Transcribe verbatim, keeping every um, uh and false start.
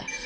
that